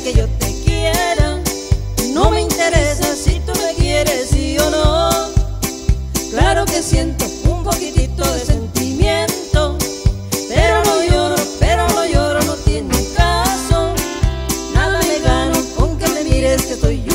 quieres que yo te quiera, no me interesa si tú me quieres sí o no. Claro que siento un poquitito de sentimiento, pero no lloro, no tiene caso. Nada me gano con que me mires que soy yo.